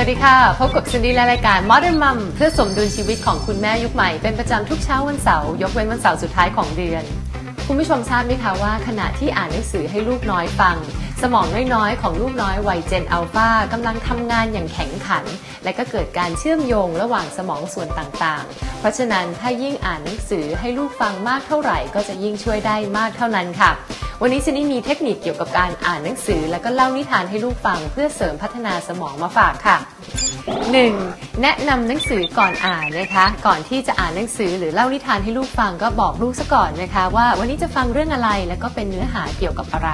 สวัสดีค่ะพบกับซินดี้และรายการ Modern Mom เพื่อสมดุลชีวิตของคุณแม่ยุคใหม่เป็นประจำทุกเช้าวันเสาร์ยกเว้นวันเสาร์สุดท้ายของเดือนคุณผู้ชมทราบไหมคะว่าขณะที่อ่านหนังสือให้ลูกน้อยฟังสมองน้อยๆของลูกน้อยวัยเจนอัลฟากำลังทำงานอย่างแข็งขันและก็เกิดการเชื่อมโยงระหว่างสมองส่วนต่างๆเพราะฉะนั้นถ้ายิ่งอ่านหนังสือให้ลูกฟังมากเท่าไหร่ก็จะยิ่งช่วยได้มากเท่านั้นค่ะวันนี้ซินดี้มีเทคนิคเกี่ยวกับการอ่านหนังสือและก็เล่านิทานให้ลูกฟังเพื่อเสริมพัฒนาสมองมาฝากค่ะ 1. แนะนำหนังสือก่อนอ่านนะคะก่อนที่จะอ่านหนังสือหรือเล่านิทานให้ลูกฟังก็บอกลูกซะก่อนนะคะว่าวันนี้จะฟังเรื่องอะไรและก็เป็นเนื้อหาเกี่ยวกับอะไร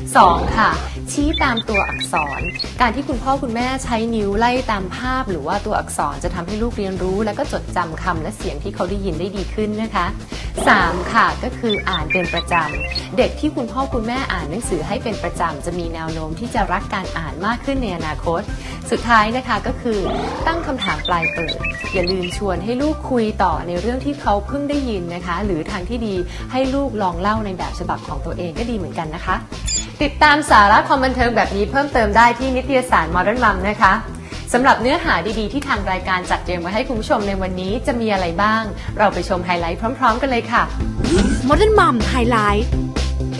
2. ค่ะชี้ตามตัวอักษรการที่คุณพ่อคุณแม่ใช้นิ้วไล่ตามภาพหรือว่าตัวอักษรจะทำให้ลูกเรียนรู้และก็จดจำคำและเสียงที่เขาได้ยินได้ดีขึ้นนะคะ 3. ค่ะก็คืออ่านเป็นประจำเด็กที่คุณพ่อคุณแม่อ่านหนังสือให้เป็นประจำจะมีแนวโน้มที่จะรักการอ่านมากขึ้นในอนาคตสุดท้ายนะคะก็คือตั้งคำถามปลายเปิดอย่าลืมชวนให้ลูกคุยต่อในเรื่องที่เขาเพิ่งได้ยินนะคะหรือทางที่ดีให้ลูกลองเล่าในแบบฉบับของตัวเองก็ดีเหมือนกันนะคะติดตามสาระความบันเทิงแบบนี้เพิ่มเติมได้ที่นิตยสาร Modern Mom นะคะสำหรับเนื้อหาดีๆที่ทางรายการจัดเตรียมไว้ให้คุณผู้ชมในวันนี้จะมีอะไรบ้างเราไปชมไฮไลท์พร้อมๆกันเลยค่ะ Modern Mom Highlight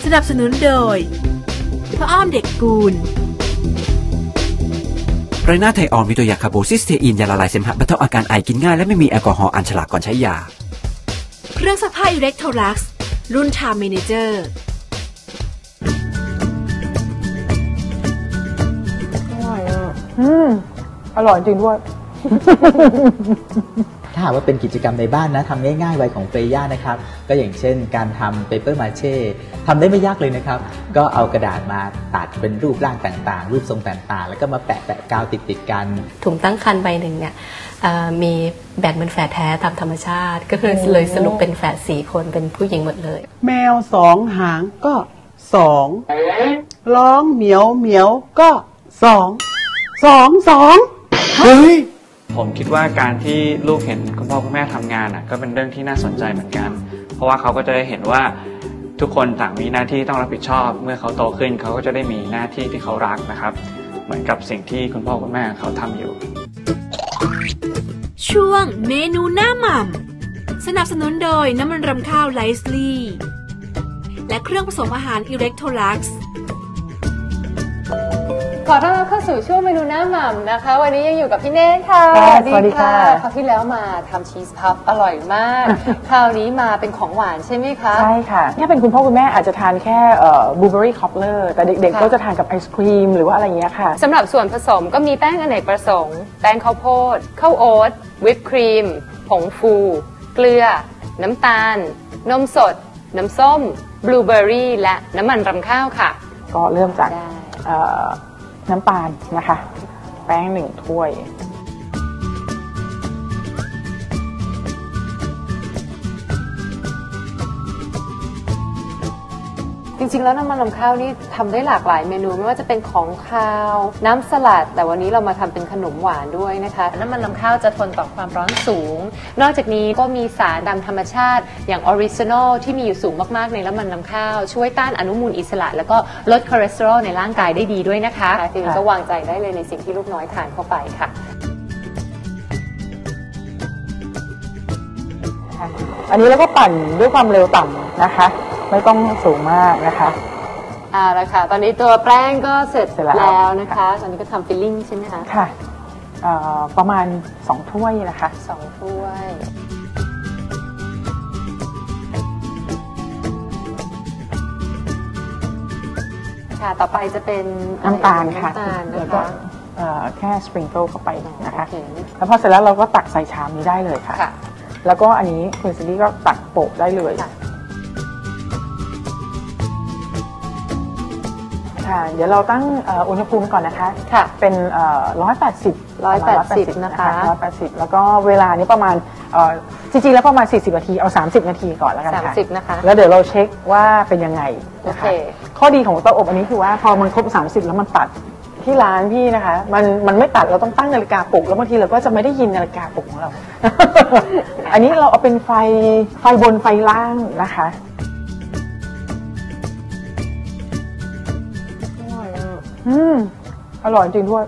สนับสนุนโดยพ่ออ้อมเด็กกูลไรนาไทออนมีตัวยาคาร์โบซิสเตอีนยาละลายเสมหะบรรเทาอาการไอกินง่ายและไม่มีแอลกอฮอล์อันฉลากก่อนใช้ยาเครื่องซักผ้าอิเล็กโทรลักซ์รุ่นชาเมเนเจอร์อร่อยอ่ะอร่อยจริงด้วย ถ้าหากว่าเป็นกิจกรรมในบ้านนะทำง่ายๆไว้ของเฟย่านะครับก็อย่างเช่นการทำเปเปอร์มาเช่ทำได้ไม่ยากเลยนะครับก็เอากระดาษมาตัดเป็นรูปร่างต่างๆรูปทรงต่างๆแล้วก็มาแปะแปะกาวติดๆกันถุงตั้งครรภ์ใบหนึ่งเนี่ยมีแบ่งเป็นแฝดแท้ตามธรรมชาติก็คือเลยสรุปเป็นแฝด4คนเป็นผู้หญิงหมดเลยแมว2หางก็2ร้องเหมียวเหมียวก็2 2 2เฮ้ยผมคิดว่าการที่ลูกเห็นคุณพ่อคุณแม่ทำงานก็เป็นเรื่องที่น่าสนใจเหมือนกันเพราะว่าเขาก็จะได้เห็นว่าทุกคนต่างมีหน้าที่ต้องรับผิดชอบเมื่อเขาโตขึ้นเขาก็จะได้มีหน้าที่ที่เขารักนะครับเหมือนกับสิ่งที่คุณพ่อคุณแม่เขาทำอยู่ช่วงเมนูหน้าหม่ำสนับสนุนโดยน้ำมันรำข้าวไลซ์ลี่และเครื่องผสมอาหารอิเล็กโทรลักซ์ขอต้อนรับเข้าสู่ช่วงเมนูหน้าหม่ำนะคะวันนี้ยังอยู่กับพี่เนทค่ะสวัสดีค่ะคราวที่แล้วมาทำชีสพัฟอร่อยมากคราวนี้มาเป็นของหวานใช่ไหมคะใช่ค่ะเนี่ยเป็นคุณพ่อคุณแม่อาจจะทานแค่บลูเบอร์รี่คอปเลอร์แต่เด็กๆก็จะทานกับไอศครีมหรือว่าอะไรเงี้ยค่ะสำหรับส่วนผสมก็มีแป้งอเนกประสงค์แป้งข้าวโพดข้าวโอ๊ตวิปครีมผงฟูเกลือน้ำตาลนมสดน้ำส้มบลูเบอร์รี่และน้ำมันรำข้าวค่ะก็เริ่มจากน้ำตาลนะคะแป้ง1ถ้วยจริงๆแล้วน้ำมันรำข้าวนี่ทำได้หลากหลายเมนูไม่ว่าจะเป็นของคาวน้ำสลัดแต่วันนี้เรามาทำเป็นขนมหวานด้วยนะคะน้ำมันรำข้าวจะทนต่อความร้อนสูงนอกจากนี้ก็มีสารตามธรรมชาติอย่างออริจินอลที่มีอยู่สูงมากๆในน้ำมันรำข้าวช่วยต้านอนุมูลอิสระแล้วก็ลดคอเลสเตอรอลในร่างกายได้ดีด้วยนะคะจริงๆก็วางใจได้เลยในสิ่งที่ลูกน้อยทานเข้าไปค่ะอันนี้เราก็ปั่นด้วยความเร็วต่ำนะคะไม่ต้องสูงมากนะคะแล้วค่ะตอนนี้ตัวแป้งก็เสร็จแล้วนะคะตอนนี้ก็ทำฟิลลิ่งใช่ไหมคะค่ะประมาณ2ถ้วยนะคะ2ถ้วยค่ะต่อไปจะเป็นน้ำตาลค่ะแล้วก็แค่สปริงเกิลเข้าไปนะคะแล้วพอเสร็จแล้วเราก็ตักใส่ชามนี้ได้เลยค่ะแล้วก็อันนี้คุณซินดี้ก็ตักโปะได้เลย ค่ะเดี๋ยวเราตั้งอุณหภูมิก่อนนะคะค่ะเป็น180นะคะ180แล้วก็เวลานี้ประมาณจริงๆแล้วประมาณ40นาทีเอา30นาทีก่อนแล้วกันค่ะ30นะคะแล้วเดี๋ยวเราเช็คว่าเป็นยังไงนะคะข้อดีของเตาอบอันนี้คือว่าพอมันครบ30แล้วมันตัดที่ร้านพี่นะคะมันไม่ตัดเราต้องตั้งนาฬิกาปลุกแล้วบางทีเราก็จะไม่ได้ยินนาฬิกาปลุกของเรา อันนี้เราเอาเป็นไฟบนไฟล่างนะคะอร่อยจริงด้วย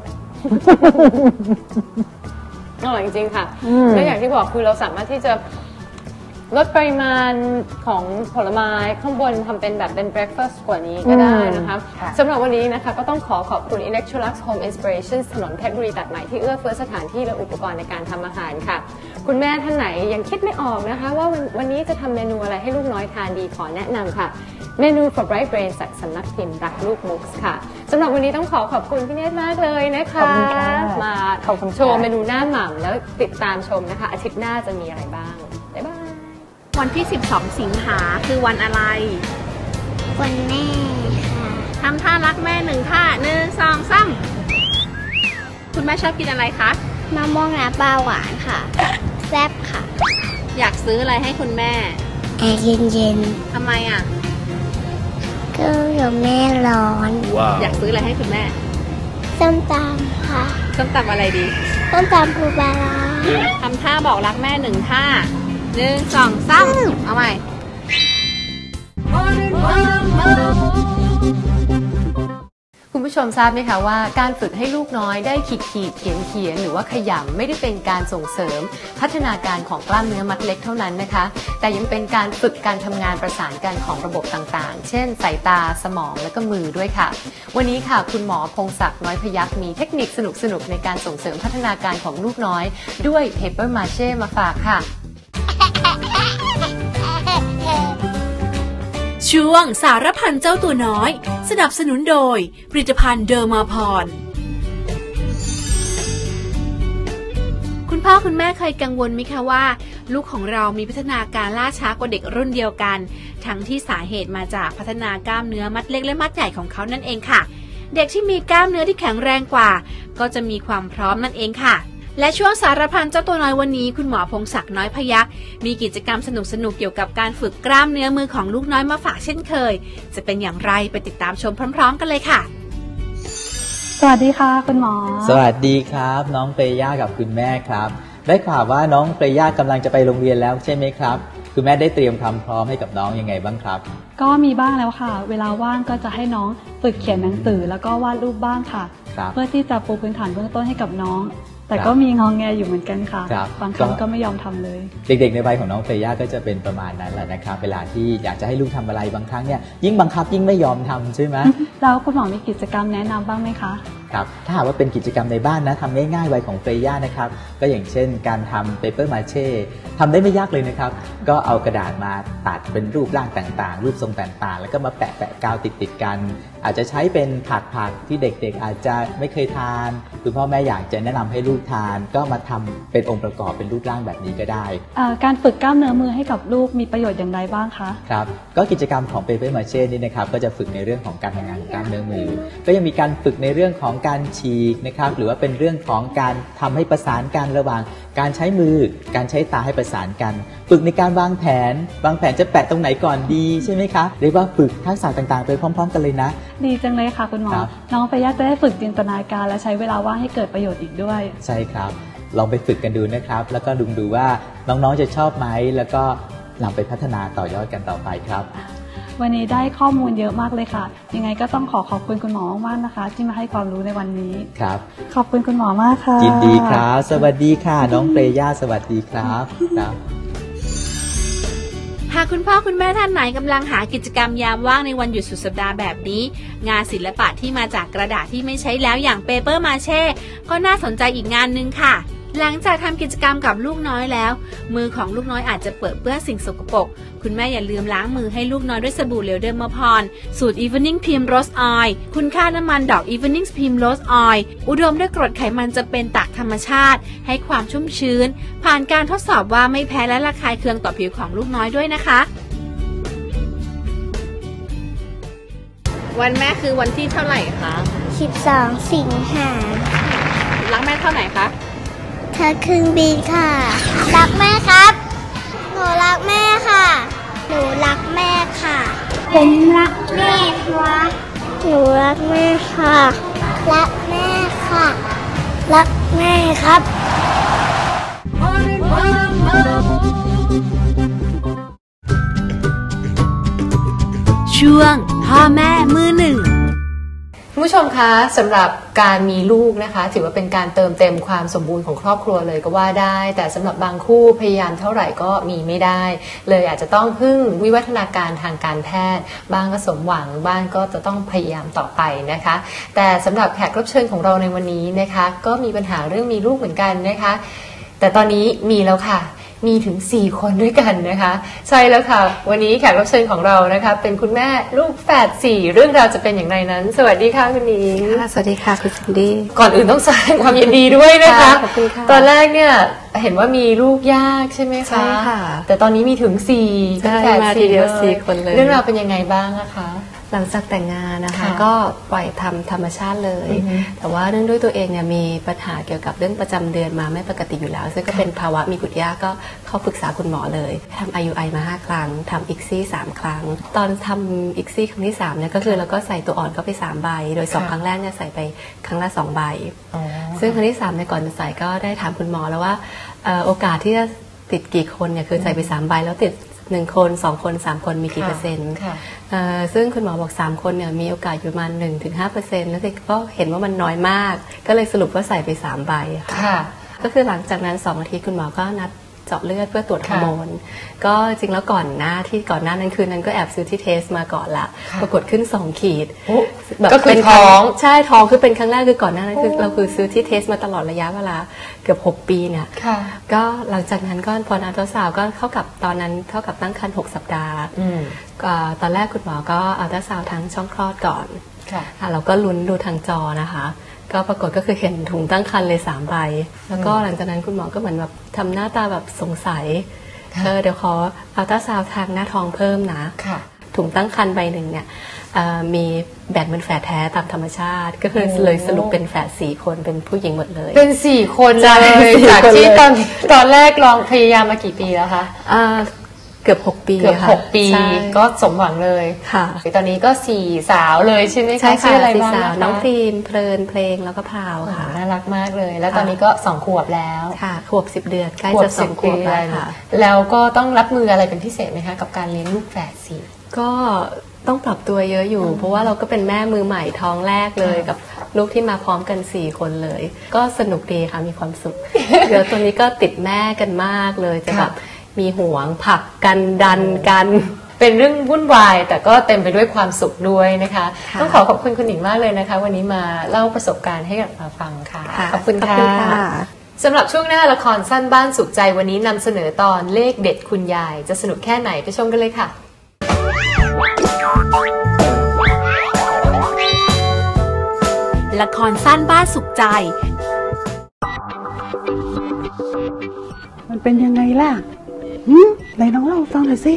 อร่อยจริงค่ะและอย่างที่บอกคือเราสามารถที่จะลดปริมาณของผลไม้ข้างบนทำเป็นแบบเป็นเบรคฟาสต์กว่านี้ก็ได้นะคะสำหรับวันนี้นะคะก็ต้องขอบคุณ Electrolux Home Inspiration ถนนเพชรบุรีตัดใหม่ที่เอื้อเฟื้อสถานที่และอุปกรณ์ในการทำอาหารค่ะคุณแม่ท่านไหนยังคิดไม่ออกนะคะว่าวันนี้จะทำเมนูอะไรให้ลูกน้อยทานดีขอแนะนำค่ะเมนู for bright brain จากสำนักพิมพ์รักลูกมุกส์ค่ะสำหรับวันนี้ต้องขอบคุณพี่เนตรมากเลยนะคะมาโชว์เมนูหน้าหม่ำแล้วติดตามชมนะคะอาทิตย์หน้าจะมีอะไรบ้างบ๊ายบายวันที่12สิงหาคือวันอะไรวันแม่ค่ะทำท่ารักแม่หนึ่งท่า1 2 3คุณแม่ชอบกินอะไรคะมะม่วงน้ำปลาหวานค่ะแซ่บค่ะอยากซื้ออะไรให้คุณแม่แอร์เย็นๆทำไมอ่ะก็อยู่แม่ร้อนอยากซื้ออะไรให้คุณแม่ส้มตำค่ะส้มตำอะไรดีส้มตำปูปลาทำท่าบอกรักแม่หนึ่งท่า1 2 3เอาใหม่คุณผู้ชมทราบไหมคะว่าการฝึกให้ลูกน้อยได้ขีดเขียนหรือว่าขยำไม่ได้เป็นการส่งเสริมพัฒนาการของกล้ามเนื้อมัดเล็กเท่านั้นนะคะแต่ยังเป็นการฝึกการทำงานประสานกันของระบบต่างๆเช่นสายตาสมองและก็มือด้วยค่ะวันนี้ค่ะคุณหมอพงศักดิ์น้อยพยัคฆ์มีเทคนิคสนุกๆในการส่งเสริมพัฒนาการของลูกน้อยด้วยเพเปอร์มาเช่มาฝากค่ะช่วงสารพันเจ้าตัวน้อยสนับสนุนโดยผลิตภัณฑ์เดอร์มาพรคุณพ่อคุณแม่เคยกังวลไหมคะว่าลูกของเรามีพัฒนาการล่าช้ากว่าเด็กรุ่นเดียวกันทั้งที่สาเหตุมาจากพัฒนากล้ามเนื้อมัดเล็กและมัดใหญ่ของเขานั่นเองค่ะเด็กที่มีกล้ามเนื้อที่แข็งแรงกว่าก็จะมีความพร้อมนั่นเองค่ะและช่วงสารพันเจ้าตัวน้อยวันนี้คุณหมอพงศักดิ์น้อยพยัคฆ์มีกิจกรรมสนุกๆเกี่ยวกับการฝึกกล้ามเนื้อมือของลูกน้อยมาฝากเช่นเคยจะเป็นอย่างไรไปติดตามชมพร้อมๆกันเลยค่ะสวัสดีค่ะคุณหมอสวัสดีครับน้องเปย่ากับคุณแม่ครับได้ข่าวว่าน้องเปย่ากำลังจะไปโรงเรียนแล้วใช่ไหมครับคุณแม่ได้เตรียมความพร้อมให้กับน้องยังไงบ้างครับก็มีบ้างแล้วค่ะเวลาว่างก็จะให้น้องฝึกเขียนหนังสือแล้วก็วาดรูปบ้างค่ะเพื่อที่จะปูพื้นฐานเบื้องต้นให้กับน้องแต่ก็มีงองแงอยู่เหมือนกันค่ะบางครั้งก็ไม่ยอมทำเลยเด็กๆในวัยของน้องเฟย่าก็จะเป็นประมาณนั้นแหละนะครับเวลาที่อยากจะให้ลูกทำอะไรบางครั้งเนี่ยยิ่งบังคับยิ่งไม่ยอมทำใช่ไหมแล้วคุณหมอมีกิจกรรมแนะนำบ้างไหมคะครับถ้าหากว่าเป็นกิจกรรมในบ้านนะทำง่ายๆวัยของเฟย่านะครับก็อย่างเช่นการทำเปเปอร์มาเช่ทำได้ไม่ยากเลยนะครับก็เอากระดาษมาตัดเป็นรูปร่างต่างๆรูปทรงต่างๆแล้วก็มาแปะกาวติดๆกันอาจจะใช้เป็นผักที่เด็กๆอาจจะไม่เคยทานคุณพ่อแม่อยากจะแนะนำให้ลูกทานก็มาทำเป็นองค์ประกอบเป็นรูปร่างแบบนี้ก็ได้การฝึกกล้ามเนื้อมือให้กับลูกมีประโยชน์อย่างไรบ้างคะครับก็กิจกรรมของเปเปอร์มาเช่นี่นะครับก็จะฝึกในเรื่องของการทำงานของกล้ามเนื้อมือก็ยังมีการฝึกในเรื่องของการฉีกนะครับหรือว่าเป็นเรื่องของการทำให้ประสานกันระหว่างการใช้มือการใช้ตาให้ประสานกันฝึกในการวางแผนจะแปะตรงไหนก่อนดีใช่ไหมคะเรียกว่าฝึกทักษะต่างๆไปพร้อมๆกันเลยนะดีจังเลยค่ะคุณหมอน้องไปย่าจะได้ฝึกจินตนาการและใช้เวลาว่างให้เกิดประโยชน์อีกด้วยใช่ครับลองไปฝึกกันดูนะครับแล้วก็ดูว่าน้องๆจะชอบไหมแล้วก็นำไปพัฒนาต่อยอดกันต่อไปครับวันนี้ได้ข้อมูลเยอะมากเลยค่ะยังไงก็ต้องขอบคุณคุณหมอมากนะคะที่มาให้ความรู้ในวันนี้ครับขอบคุณคุณหมอมากค่ะยินดีครับสวัสดีค่ะน้องเปย่าสวัสดีครับหากคุณพ่อคุณแม่ท่านไหนกำลังหากิจกรรมยามว่างในวันหยุดสุดสัปดาห์แบบนี้งานศิลปะที่มาจากกระดาษที่ไม่ใช้แล้วอย่างเปเปอร์มาเช่ก็น่าสนใจอีกงานนึงค่ะหลังจากทำกิจกรรมกับลูกน้อยแล้วมือของลูกน้อยอาจจะเปื้อนสิ่งสกปรกคุณแม่อย่าลืมล้างมือให้ลูกน้อยด้วยสบู่เหลวเดอร์มาพรสูตร Evening Pim Rose Oil คุณค่าน้ำมันดอก Evening Pim Rose Oil อุดมด้วยกรดไขมันจะเป็นตากธรรมชาติให้ความชุ่มชื้นผ่านการทดสอบว่าไม่แพ้และระคายเคืองต่อผิวของลูกน้อยด้วยนะคะ วันแม่คือวันที่เท่าไหร่คะ12 สิงหารักแม่เท่าไหร่คะเธอครึ่งบินค่ะรักแม่ครับหนูรักแม่ค่ะหนูรักแม่ค่ะผมรักแม่ครับหนูรักแม่ค่ะรักแม่ค่ะรักแม่ครับช่วงพ่อแม่มือหนึ่งคุณผู้ชมคะสำหรับการมีลูกนะคะถือว่าเป็นการเติมเต็มความสมบูรณ์ของครอบครัวเลยก็ว่าได้แต่สำหรับบางคู่พยายามเท่าไหร่ก็มีไม่ได้เลยอาจจะต้องพึ่งวิวัฒนาการทางการแพทย์บ้างก็สมหวังบ้างก็จะต้องพยายามต่อไปนะคะแต่สำหรับแขกรับเชิญของเราในวันนี้นะคะก็มีปัญหาเรื่องมีลูกเหมือนกันนะคะแต่ตอนนี้มีแล้วค่ะมีถึง4 คนด้วยกันนะคะใช่แล้วค่ะวันนี้แขกรับเชิญของเรานะคะเป็นคุณแม่ลูกแฝด4เรื่องราวจะเป็นอย่างไรนั้นสวัสดีค่ะคุณนิงค่ะสวัสดีค่ะคุณซินดี้ก่อนอื่นต้องแสดงความยินดีด้วยนะคะขอบคุณค่ะตอนแรกเนี่ยเห็นว่ามีลูกยากใช่ไหมคะใช่ค่ะแต่ตอนนี้มีถึง4เป็นแฝด4เดียว4คนเลยเรื่องราวเป็นยังไงบ้างนะคะหลังจากแต่งงานนะคะก็ปล่อยทำธรรมชาติเลยแต่ว่าเนื่องด้วยตัวเองเนี่ยมีปัญหาเกี่ยวกับเรื่องประจำเดือนมาไม่ปกติอยู่แล้วซึ่งก็เป็นภาวะมีกุดยาก็เข้าปรึกษาคุณหมอเลยทำ IUI มา5 ครั้งทำ ICSI 3 ครั้งตอนทำ ICSI ครั้งที่3เนี่ยก็คือเราก็ใส่ตัวอ่อนก็ไป3ใบโดย2ครั้งแรกเนี่ยใส่ไปครั้งละ2ใบซึ่งครั้งที่3เนี่ยก่อนจะใส่ก็ได้ถามคุณหมอแล้วว่าโอกาสที่จะติดกี่คนเนี่ยคือใส่ไป3ใบแล้วติด1 คน 2 คน 3 คนมีกี่เปอร์เซ็นต์ซึ่งคุณหมอบอก3คนเนี่ยมีโอกาสอยู่ประมาณ 1-5% แล้วก็เห็นว่ามันน้อยมากก็เลยสรุปว่าใส่ไป3ใบค่ะก็คือหลังจากนั้น2อาทิตย์คุณหมอก็นัดเจาะเลือดเพื่อตรวจฮอร์โมนก็จริงแล้วก่อนหน้านั้นคืนนั้นก็แอบซื้อที่เทสมาก่อนละปรากฏขึ้น2 ขีดแบบเป็นท้องใช่ท้องคือเป็นครั้งแรกคือก่อนหน้านั้นคือเราคือซื้อที่เทสมาตลอดระยะเวลาเกือบ6 ปีเนี่ยก็หลังจากนั้นก็พออัลตราซาวด์ก็เท่ากับตอนนั้นเท่ากับตั้งครรภ์6 สัปดาห์ตอนแรกคุณหมอก็อัลตราซาวด์ทั้งช่องคลอดก่อนเราก็ลุ้นดูทางจอนะคะก็ปรากฏก็คือเห็นถุงตั้งครรภ์เลย3 ใบแล้วก็หลังจากนั้นคุณหมอก็เหมือนแบบทำหน้าตาแบบสงสัยเดี๋ยวขออัลตราซาวด์ทางหน้าท้องเพิ่มนะถุงตั้งครรภ์ใบ 1เนี่ยมีแบ่งเป็นแฝดแท้ตามธรรมชาติก็คือเลยสรุปเป็นแฝด4 คนเป็นผู้หญิงหมดเลยเป็น4 คนเลยจากที่ตอนแรกลองพยายามมากี่ปีแล้วคะเกือบ6 ปีค่ะ6 ปีก็สมหวังเลยค่ะตอนนี้ก็4 สาวเลยใช่ไหมคะใช่ค่ะ4 สาวน้องฟิล์มเพลินเพลงแล้วก็พาวค่ะน่ารักมากเลยแล้วตอนนี้ก็2 ขวบแล้วค่ะขวบ 10 เดือนใกล้จะ2 ขวบแล้วค่ะแล้วก็ต้องรับมืออะไรเป็นพิเศษไหมคะกับการเลี้ยงลูกแฝด4ก็ต้องปรับตัวเยอะอยู่เพราะว่าเราก็เป็นแม่มือใหม่ท้องแรกเลยกับลูกที่มาพร้อมกัน4 คนเลยก็สนุกดีค่ะมีความสุขเดี๋ยวตัวนี้ก็ติดแม่กันมากเลยจะแบบมีห่วงผักกันดันกันเป็นเรื่องวุ่นวายแต่ก็เต็มไปด้วยความสุขด้วยนะคะต้องขอขอบคุณคุณหนิงมากเลยนะคะวันนี้มาเล่าประสบการณ์ให้กับเราฟังค่ะขอบคุณค่ะสำหรับช่วงหน้าละครสั้นบ้านสุขใจวันนี้นำเสนอตอนเลขเด็ดคุณยายจะสนุกแค่ไหนไปชมกันเลยค่ะละครสั้นบ้านสุขใจมันเป็นยังไงล่ะไหนน้องเล่าฟังหน่อยสิ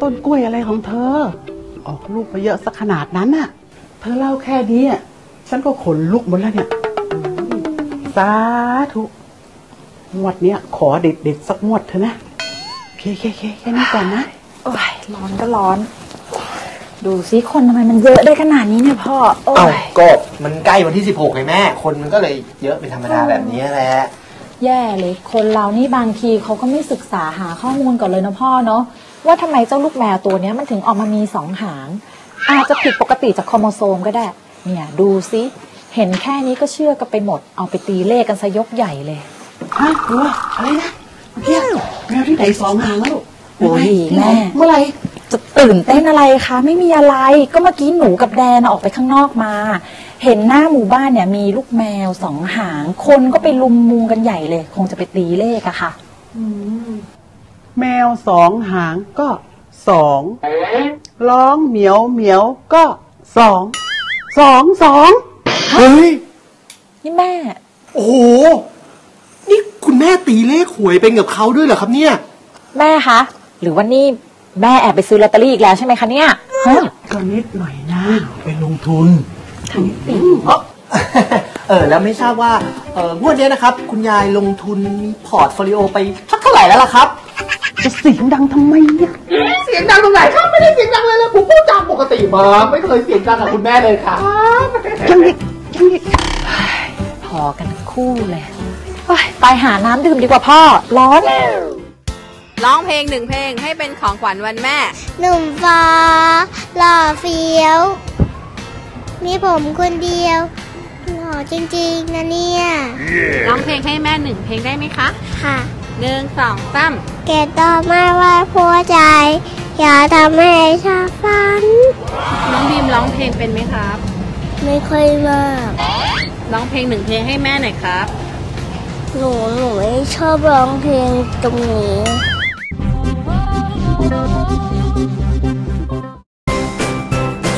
ต้นกล้วยอะไรของเธอออกลูกมาเยอะสักขนาดนั้นน่ะเธอเล่าแค่นี้ฉันก็ขนลุกหมดแล้วเนี่ยสาธุงวดเนี้ยขอเด็ดๆสักงวดเถอะนะเคแค่นี้ก่อนนะโอ้ยร้อนก็ร้อนดูสิคนทำไมมันเยอะได้ขนาดนี้เนี่ยพ่อเอาก็มันใกล้วันที่16ไงแม่คนมันก็เลยเยอะเป็นธรรมดาแบบนี้แหละแย่เลยคนเรานี่บางทีเขาก็ไม่ศึกษาหาข้อมูลก่อนเลยนะพ่อเนาะว่าทำไมเจ้าลูกแมวตัวนี้มันถึงออกมามี2 หางอาจจะผิดปกติจากโครโมโซมก็ได้เนี่ยดูสิเห็นแค่นี้ก็เชื่อกันไปหมดเอาไปตีเลขกันซะยกใหญ่เลยฮะดูอะไรนะเพี้ยแมวที่ไหน2 หางแล้วโอ้ยแม่เมื่อไรจะตื่นเต้นอะไรคะไม่มีอะไรก็เมื่อกี้หนูกับแดนออกไปข้างนอกมาเห็นหน้าหมู่บ้านเนี่ยมีลูกแมว2 หางคนก็ไปลุมมุงกันใหญ่เลยคงจะไปตีเลขอะค่ะแมว2 หางก็2ร้องเหมียวเหมียวก็2 2 2เฮ้ยนี่แม่โอ้โหนี่คุณแม่ตีเลขหวยไปกับเขาด้วยเหรอครับเนี่ยแม่คะหรือว่านี่แม่แอบไปซื้อลอตเตอรี่อีกแล้วใช่ไหมคะเนี่ย ฮะก็นิดหน่อยนะเป็นลงทุนทำนิดเดียวแล้วไม่ทราบว่างวดนี้นะครับคุณยายลงทุนมีพอร์ตโฟลิโอไปสักเท่าไหร่แล้วล่ะครับจะเสียงดังทำไมเนี่ยเสียงดังตรงไหนครับไม่ได้เสียงดังเลยผมพูดตามปกติมาไม่เคยเสียงดังกับคุณแม่เลยค่ะยังอีกพอกันคู่เลยไปหาน้ำดื่มดีกว่าพ่อร้อนร้องเพลงหนึ่งเพลงให้เป็นของขวัญวันแม่หนุ่มฟ้าหล่อเฟี้ยวมีผมคนเดียวหล่อจริงๆนะเนี่ยร้องเพลงให้แม่หนึ่งเพลงได้ไหมคะค่ะ1 2 3เกตต่อมาว่าผัวใจอย่าทำให้ชาฟันน้องบีมร้องเพลงเป็นไหมครับไม่ค่อยมากร้องเพลงหนึ่งเพลงให้แม่หน่อยครับหนูไม่ชอบร้องเพลงตรงนี้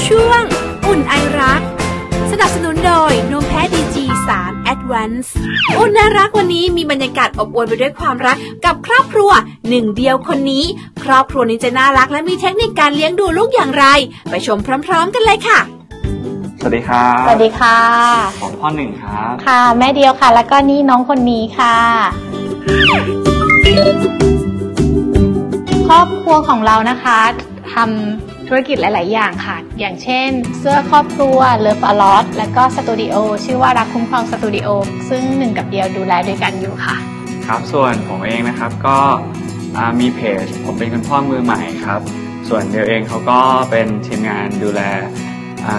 ช่วงอุ่นไอรักสนับสนุนโดยนมแพะดีจี3 Advance อุ่นไอรักวันนี้มีบรรยากาศอบอวลไปด้วยความรักกับครอบครัวหนึ่งเดียวคนนี้ครอบครัวนี้จะน่ารักและมีเทคนิคการเลี้ยงดูลูกอย่างไรไปชมพร้อมๆกันเลยค่ะสวัสดีครับสวัสดีค่ะผมพ่อหนึ่งครับค่ะแม่เดียวค่ะแล้วก็นี่น้องคนนี้ค่ะครอบครัวของเรานะคะทำธุรกิจหลายๆอย่างค่ะอย่างเช่นเสื้อครอบครัวเลิฟอะลอตแล้วก็สตูดิโอชื่อว่ารักคุ้มครองสตูดิโอซึ่งหนึ่งกับเดียวดูแลด้วยกันอยู่ค่ะครับส่วนผมเองนะครับก็มีเพจผมเป็นคุณพ่อมือใหม่ครับส่วนเดียวเองเขาก็เป็นทีมงานดูแล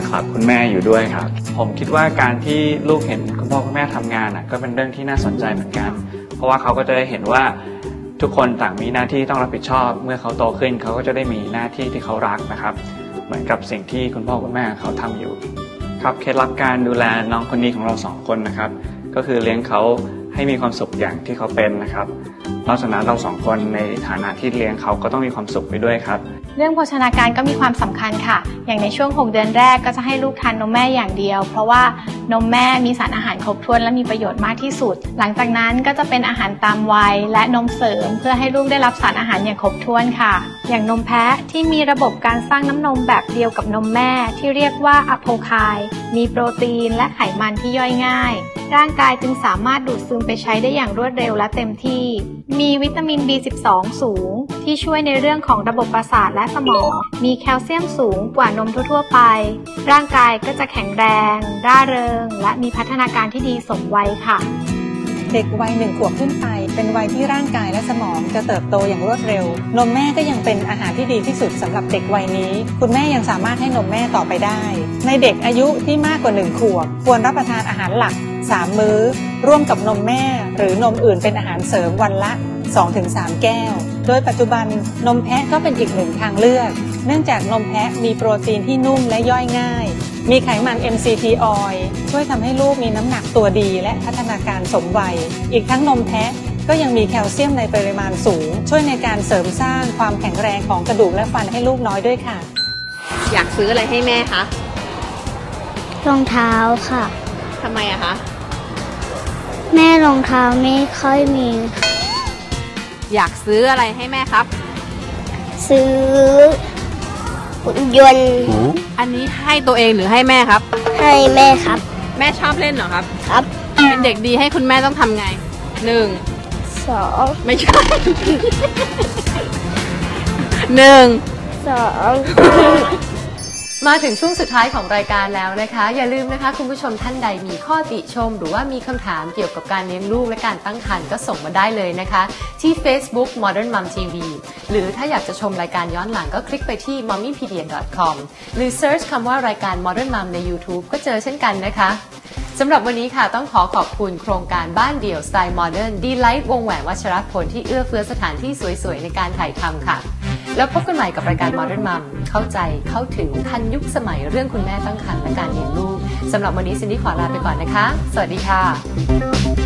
ครับคุณแม่อยู่ด้วยครับผมคิดว่าการที่ลูกเห็นคุณพ่อคุณแม่ทำงานก็เป็นเรื่องที่น่าสนใจเหมือนกันเพราะว่าเขาก็จะได้เห็นว่าทุกคนต่างมีหน้าที่ต้องรับผิดชอบเมื่อเขาโตขึ้นเขาก็จะได้มีหน้าที่ที่เขารักนะครับเหมือนกับสิ่งที่คุณพ่อคุณแม่เขาทำอยู่ครับเคล็ดลับการดูแลน้องคนนี้ของเรา2คนนะครับก็คือเลี้ยงเขาให้มีความสุขอย่างที่เขาเป็นนะครับนอกจากนั้นเรา2คนในฐานะที่เลี้ยงเขาก็ต้องมีความสุขไปด้วยครับเรื่องโภชนาการก็มีความสำคัญค่ะอย่างในช่วง6เดือนแรกก็จะให้ลูกทานนมแม่อย่างเดียวเพราะว่านมแม่มีสารอาหารครบถ้วนและมีประโยชน์มากที่สุดหลังจากนั้นก็จะเป็นอาหารตามวัยและนมเสริมเพื่อให้ลูกได้รับสารอาหารอย่างครบถ้วนค่ะอย่างนมแพะที่มีระบบการสร้างน้ำนมแบบเดียวกับนมแม่ที่เรียกว่าอะโพไคน์มีโปรตีนและไขมันที่ย่อยง่ายร่างกายจึงสามารถดูดซึมไปใช้ได้อย่างรวดเร็วและเต็มที่มีวิตามิน B12 สูงที่ช่วยในเรื่องของระบบประสาทและสมองมีแคลเซียมสูงกว่านมทั่วๆไปร่างกายก็จะแข็งแรงร่าเริงและมีพัฒนาการที่ดีสมวัยค่ะเด็กวัย1 ขวบขึ้นไปเป็นวัยที่ร่างกายและสมองจะเติบโตอย่างรวดเร็วนมแม่ก็ยังเป็นอาหารที่ดีที่สุดสำหรับเด็กวัยนี้คุณแม่ยังสามารถให้นมแม่ต่อไปได้ในเด็กอายุที่มากกว่า1 ขวบควรรับประทานอาหารหลัก3 มื้อร่วมกับนมแม่หรือนมอื่นเป็นอาหารเสริมวันละ 2-3 แก้วโดยปัจจุบันนมแพะก็เป็นอีกหนึ่งทางเลือกเนื่องจากนมแพะมีโปรตีนที่นุ่มและย่อยง่ายมีไขมัน MCT Oil ช่วยทำให้ลูกมีน้ำหนักตัวดีและพัฒนาการสมวัยอีกทั้งนมแพะก็ยังมีแคลเซียมในปริมาณสูงช่วยในการเสริมสร้างความแข็งแรงของกระดูกและฟันให้ลูกน้อยด้วยค่ะอยากซื้ออะไรให้แม่คะรองเท้าค่ะทำไมอะคะแม่รองเท้าไม่ค่อยมีอยากซื้ออะไรให้แม่ครับซื้อหุ่นยนต์อันนี้ให้ตัวเองหรือให้แม่ครับให้แม่ครับแม่ชอบเล่นเหรอครับครับเป็นเด็กดีให้คุณแม่ต้องทำไง1 2ไม่ใช่ 1 2 มาถึงช่วงสุดท้ายของรายการแล้วนะคะอย่าลืมนะคะคุณผู้ชมท่านใดมีข้อติชมหรือว่ามีคำถามเกี่ยวกับการเลี้ยงลูกและการตั้งครรภ์ก็ส่งมาได้เลยนะคะที่ Facebook ModernMom TV หรือถ้าอยากจะชมรายการย้อนหลังก็คลิกไปที่ mommypedia.com หรือ search คำว่ารายการ ModernMom ใน YouTube ก็เจอเช่นกันนะคะสำหรับวันนี้ค่ะต้องขอบคุณโครงการบ้านเดี่ยวสไตล์โมเดิร์นดีไลท์วงแหวนวัชรพลที่เอื้อเฟื้อสถานที่สวยๆในการถ่ายทำค่ะแล้วพบกันใหม่กับรายการ Modern Mom เข้าใจเข้าถึงทันยุคสมัยเรื่องคุณแม่ตั้งครรภ์และการเลี้ยงลูกสำหรับวันนี้ซินดี้ขอลาไปก่อนนะคะสวัสดีค่ะ